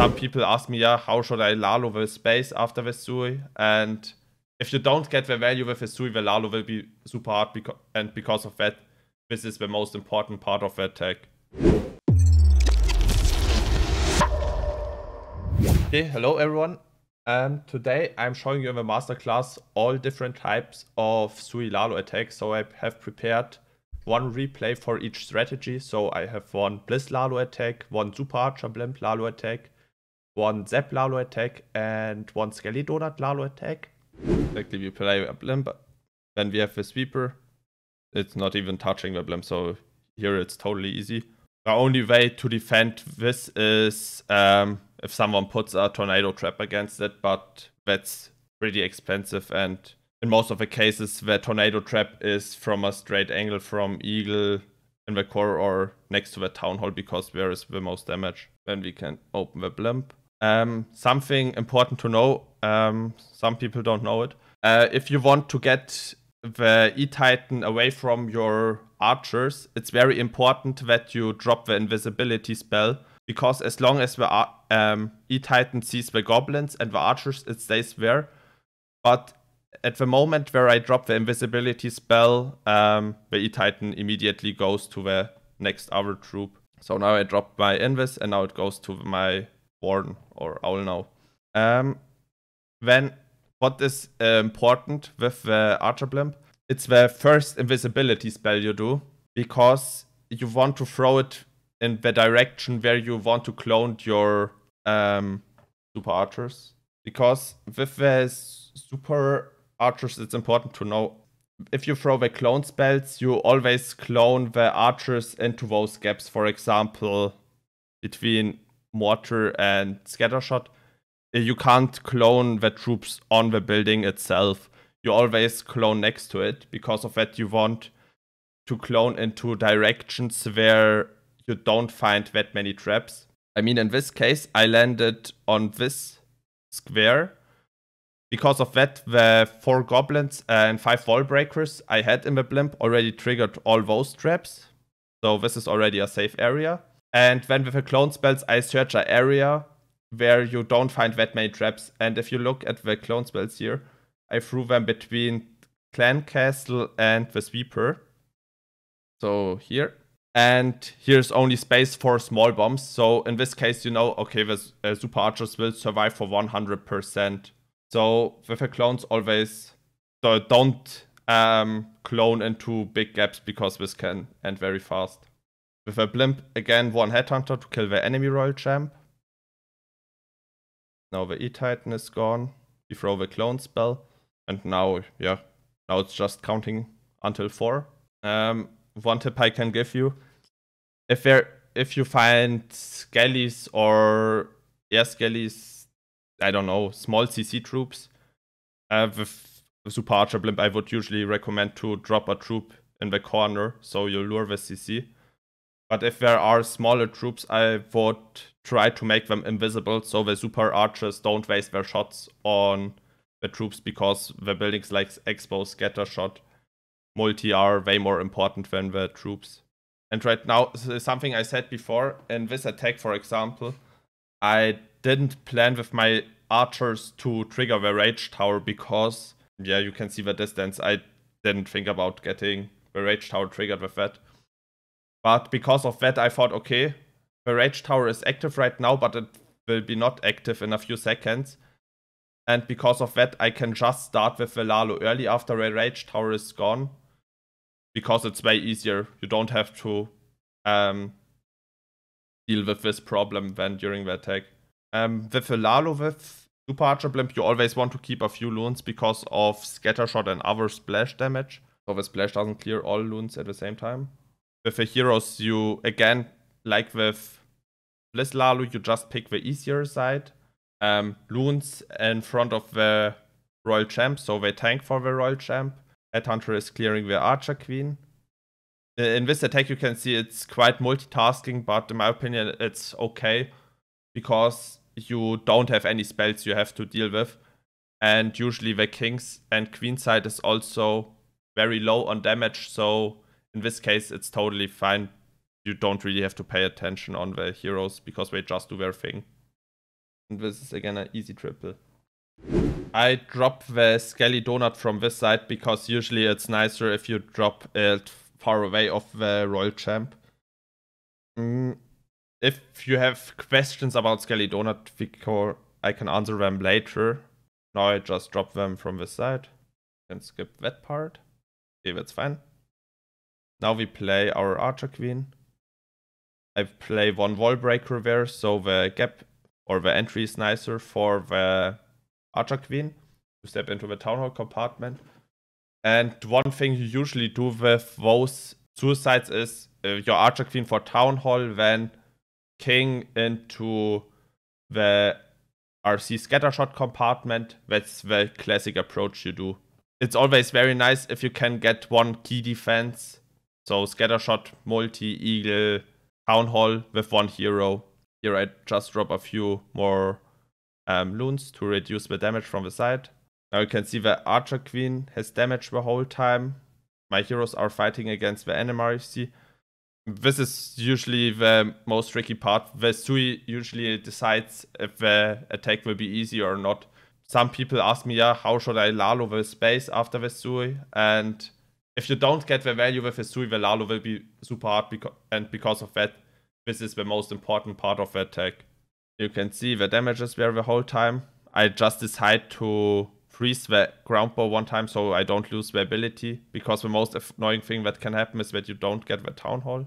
some people ask me, yeah, how should I Lalo with space after Vesui? And if you don't get the value with Vesui, the Lalo will be super hard, and because of that, this is the most important part of the attack. Okay, hello everyone. Today I'm showing you in the masterclass all different types of SUI Lalo attacks. So I have prepared one replay for each strategy. So I have one Bliss Lalo attack, one Super Archer Blimp Lalo attack, one Zap Lalo attack, and one Skelly Donut Lalo attack. Exactly, we play a Blimp. Then we have the Sweeper. It's not even touching the Blimp, so here it's totally easy. The only way to defend this is if someone puts a tornado trap against it, but that's pretty expensive, and in most of the cases the tornado trap is from a straight angle from Eagle in the core or next to the town hall, because there is the most damage. Then we can open the Blimp. Something important to know, some people don't know it. If you want to get the E-Titan away from your archers, it's very important that you drop the invisibility spell, because as long as the E-Titan sees the goblins and the archers, it stays there. But at the moment where I drop the invisibility spell, the E-Titan immediately goes to the next other troop. So now I drop my invis and now it goes to my warden or owl now. Then what is important with the archer blimp? It's the first invisibility spell you do, because you want to throw it in the direction where you want to clone your super archers. Because with the super archers, it's important to know, if you throw the clone spells, you always clone the archers into those gaps. For example, between mortar and scattershot, you can't clone the troops on the building itself. You always clone next to it. Because of that, you want to clone into directions where you don't find that many traps. I mean, in this case, I landed on this square. Because of that, the 4 goblins and 5 wall breakers I had in the blimp already triggered all those traps. So this is already a safe area. And then with the clone spells, I search an area where you don't find that many traps. And if you look at the clone spells here, I threw them between Clan Castle and the Sweeper. So here. And here's only space for small bombs. So in this case, you know, okay, the super archers will survive for 100%. So with the clones always, so don't clone into big gaps, because this can end very fast. With a blimp, again, one headhunter to kill the enemy royal champ. Now the E-Titan is gone. We throw the clone spell. And now, yeah, now it's just counting until 4. One tip I can give you. If you find Skellies or, yeah, Skellies, I don't know, small CC troops. With Super Archer Blimp, I would usually recommend to drop a troop in the corner, so you lure the CC. But if there are smaller troops, I would try to make them invisible, so the Super Archers don't waste their shots on the troops, because the buildings like Expo, Scattershot, Multi are way more important than the troops. And right now, something I said before, in this attack, for example, I didn't plan with my archers to trigger the Rage Tower, because, yeah, you can see the distance. I didn't think about getting the Rage Tower triggered with that. But because of that, I thought, okay, the Rage Tower is active right now, but it will be not active in a few seconds. And because of that, I can just start with the Lalo early after the Rage Tower is gone, because it's way easier. You don't have to deal with this problem then during the attack. With the Lalo with Super Archer Blimp, you always want to keep a few loons because of Scattershot and other splash damage. So the splash doesn't clear all loons at the same time. With the heroes, you again, like with Bliss Lalo, you just pick the easier side. Loons in front of the Royal Champ, so they tank for the Royal Champ. Headhunter is clearing the Archer Queen. In this attack you can see it's quite multitasking, but in my opinion it's okay, because you don't have any spells you have to deal with, and usually the king's and queen side is also very low on damage, so in this case it's totally fine. You don't really have to pay attention on the heroes because they just do their thing. And this is again an easy triple. I drop the Skelly Donut from this side because usually it's nicer if you drop it far away of the Royal Champ. If you have questions about Skelly Donut, I can answer them later. Now I just drop them from this side. Can skip that part. Okay, that's fine. Now we play our Archer Queen. I play one wall breaker there, so the gap or the entry is nicer for the Archer Queen to step into the Town Hall compartment. And one thing you usually do with those suicides is your Archer Queen for Town Hall, then King into the RC Scattershot compartment. That's the classic approach you do. It's always very nice if you can get one key defense. So Scattershot, Multi, Eagle, Town Hall with one hero. Here I just drop a few more loons to reduce the damage from the side. Now you can see the Archer Queen has damage the whole time. My heroes are fighting against the NMRC. This is usually the most tricky part. The SUI usually decides if the attack will be easy or not. Some people ask me, yeah, how should I Lalo the space after the SUI? And if you don't get the value with the SUI, the Lalo will be super hard, and because of that, this is the most important part of the attack. You can see the damages there the whole time. I just decide to freeze the ground ball one time so I don't lose the ability, because the most annoying thing that can happen is that you don't get the Town Hall.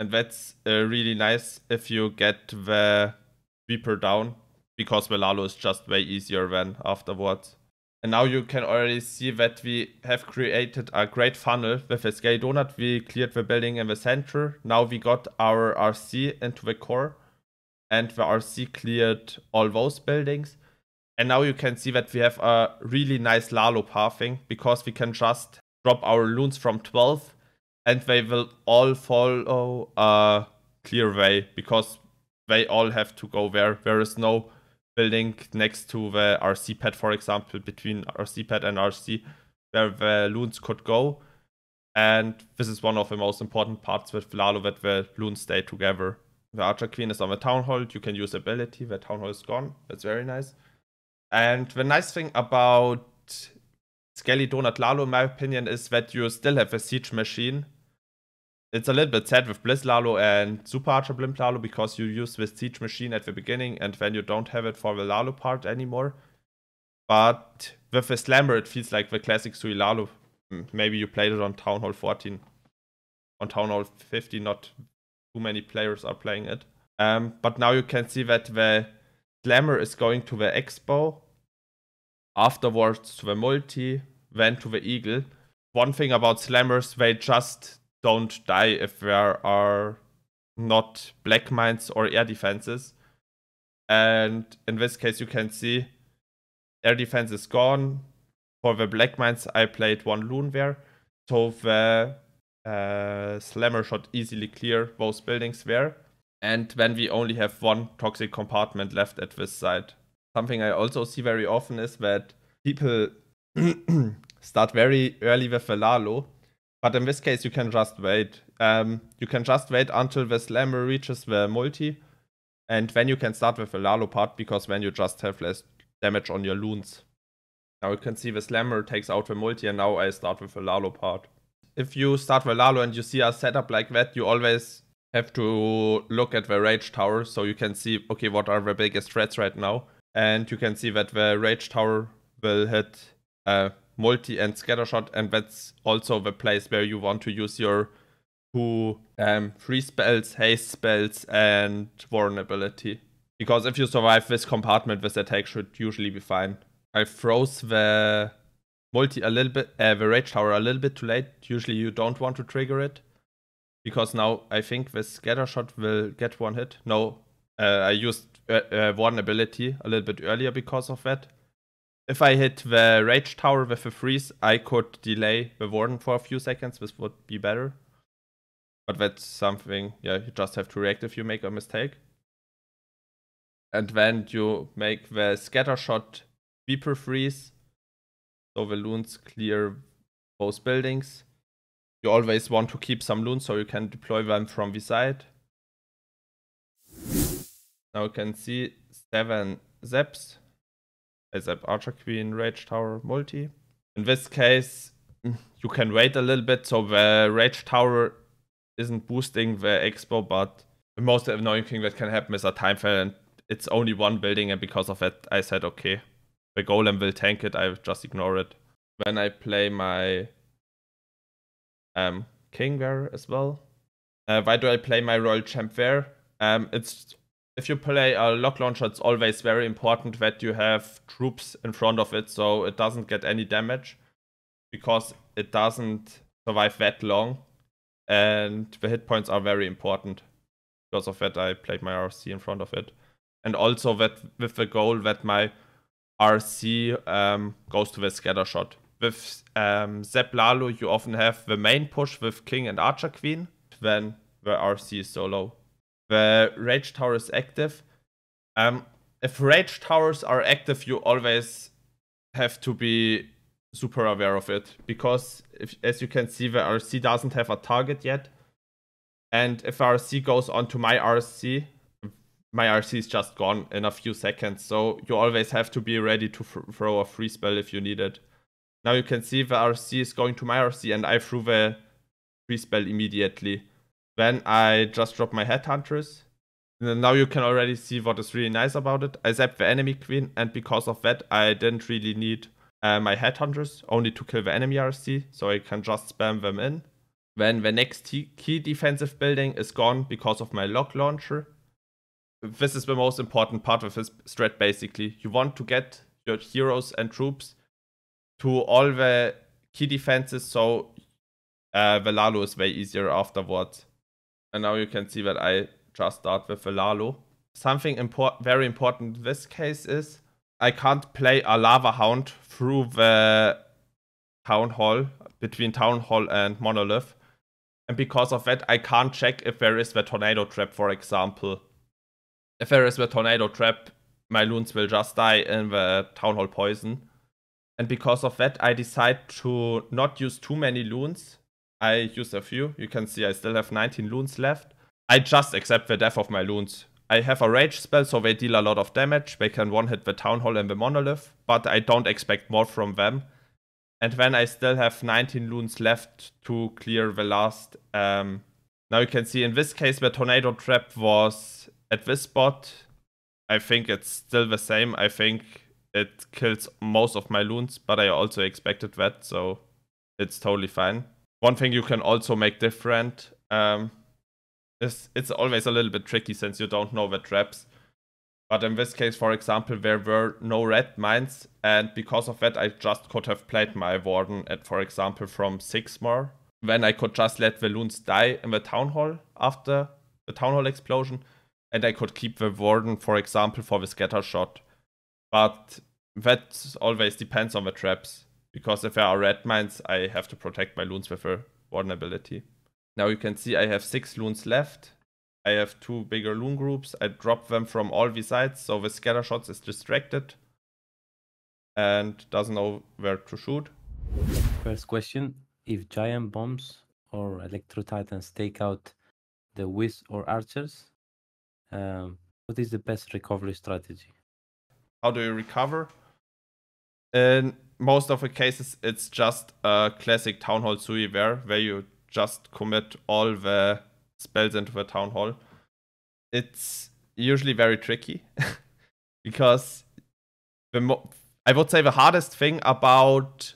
And that's really nice if you get the Sweeper down, because the Lalo is just way easier than afterwards. And now you can already see that we have created a great funnel with a Skelly Donut. We cleared the building in the center. Now we got our RC into the core, and the RC cleared all those buildings. And now you can see that we have a really nice Lalo pathing, because we can just drop our loons from 12 and they will all follow a clear way, because they all have to go there. There is no building next to the RC pad, for example, between RC pad and RC, where the loons could go. And this is one of the most important parts with Lalo, that the loons stay together. The Archer Queen is on the Town Hall. You can use ability. The Town Hall is gone. That's very nice. And the nice thing about Skelly Donut Lalo, in my opinion, is that you still have a siege machine. It's a little bit sad with Blizz Lalo and Super Archer Blimp Lalo, because you use the siege machine at the beginning and then you don't have it for the Lalo part anymore. But with the Slammer, it feels like the classic Sui Lalo. Maybe you played it on Town Hall 14. On Town Hall 50, not too many players are playing it. But now you can see that the Slammer is going to the Expo, afterwards to the Multi, then to the Eagle. One thing about Slammers, they just don't die if there are not black mines or air defenses. And in this case you can see air defense is gone. For the black mines I played one loon there, so the Slammer should easily clear those buildings there. And then we only have one toxic compartment left at this side. Something I also see very often is that people start very early with the Lalo. But in this case, you can just wait. You can just wait until the Slammer reaches the Multi, and then you can start with the Lalo part, because then you just have less damage on your loons. Now you can see the Slammer takes out the Multi, and now I start with the Lalo part. If you start with Lalo and you see a setup like that, you always have to look at the Rage Tower, so you can see, okay, what are the biggest threats right now. And you can see that the Rage Tower will hit Multi and Scattershot, and that's also the place where you want to use your two free spells, haste spells, and vulnerability. Because if you survive this compartment, this attack should usually be fine. I froze the Multi a little bit, the Rage Tower a little bit too late. Usually you don't want to trigger it, because now I think the Scattershot will get one hit. No, I used one ability a little bit earlier because of that. If I hit the Rage Tower with a freeze, I could delay the Warden for a few seconds. This would be better. But that's something, yeah, you just have to react if you make a mistake. And then you make the Scattershot Sweeper freeze, so the loons clear those buildings. You always want to keep some loons so you can deploy them from the side. Now you can see 7 Zaps, Zap Archer Queen, Rage Tower, Multi. In this case, you can wait a little bit, so the Rage Tower isn't boosting the Expo, but the most annoying thing that can happen is a time fail, and it's only one building, and because of that, I said, okay, the Golem will tank it, I'll just ignore it. When I play my King there as well. Why do I play my Royal Champ there? It's if you play a Lock Launcher, it's always very important that you have troops in front of it, so it doesn't get any damage, because it doesn't survive that long, and the hit points are very important. Because of that, I played my RC in front of it, and also that with the goal that my RC goes to the scatter shot. With Zap Lalo, you often have the main push with King and Archer Queen, then the RC is so low. The Rage Tower is active. If Rage Towers are active, you always have to be super aware of it, because if, as you can see, the RC doesn't have a target yet, and if RC goes onto my RC is just gone in a few seconds, so you always have to be ready to throw a free spell if you need it. Now you can see the RC is going to my RC, and I threw the free spell immediately. Then I just dropped my Headhunters. And now you can already see what is really nice about it. I zapped the enemy queen, and because of that I didn't really need my Headhunters, only to kill the enemy RC, so I can just spam them in. Then the next key defensive building is gone because of my Lock Launcher. This is the most important part of this strat basically. You want to get your heroes and troops to all the key defenses, so the Lalo is way easier afterwards. And now you can see that I just start with the Lalo. Something very important in this case is I can't play a Lava Hound through the Town Hall, between Town Hall and Monolith. And because of that, I can't check if there is the Tornado Trap, for example. If there is the Tornado Trap, my loons will just die in the Town Hall poison. And because of that, I decide to not use too many loons. I use a few. You can see I still have 19 loons left. I just accept the death of my loons. I have a rage spell, so they deal a lot of damage. They can one-hit the Town Hall and the Monolith, but I don't expect more from them. And then I still have 19 loons left to clear the last. Now you can see in this case the Tornado Trap was at this spot. I think it's still the same. I think it kills most of my loons, but I also expected that, so it's totally fine. One thing you can also make different is it's always a little bit tricky since you don't know the traps. But in this case, for example, there were no red mines, and because of that I just could have played my Warden at, for example, from 6 more. Then I could just let the loons die in the Town Hall after the Town Hall explosion, and I could keep the Warden, for example, for the scatter shot. But that always depends on the traps, because if there are red mines, I have to protect my loons with a Warden ability. Now you can see I have 6 loons left. I have 2 bigger loon groups. I drop them from all the sides, so the scatter shots is distracted and doesn't know where to shoot. First question, if giant bombs or electro titans take out the Wiz or archers, what is the best recovery strategy? How do you recover? In most of the cases, it's just a classic Town Hall Sui where you just commit all the spells into the Town Hall. It's usually very tricky because I would say the hardest thing about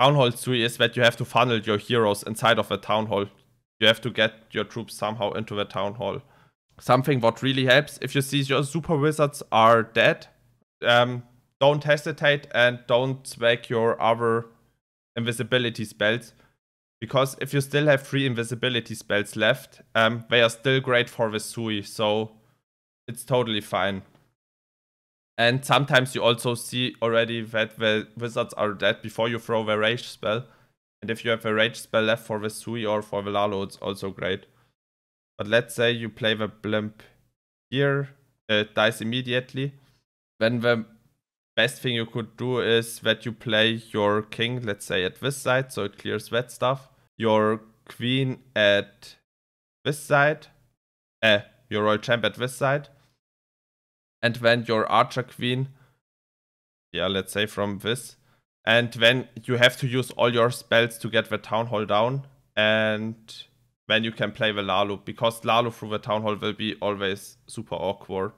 Town Hall Sui is that you have to funnel your heroes inside of the Town Hall. You have to get your troops somehow into the Town Hall. Something what really helps, if you see your super wizards are dead, don't hesitate and don't swag your other invisibility spells, because if you still have 3 invisibility spells left, they are still great for the Sui, so it's totally fine. And sometimes you also see already that the wizards are dead before you throw the rage spell, and if you have a rage spell left for the Sui or for the Lalo, it's also great. But let's say you play the blimp here, it dies immediately. Then the best thing you could do is that you play your king, let's say, at this side, so it clears that stuff. Your queen at this side, your royal champ at this side. and when your archer queen, yeah, let's say from this, and when you have to use all your spells to get the town hall down, and when you can play the Lalo, because Lalo through the town hall will be always super awkward.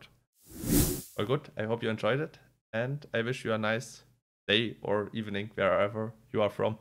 All good, I hope you enjoyed it, and I wish you a nice day or evening wherever you are from.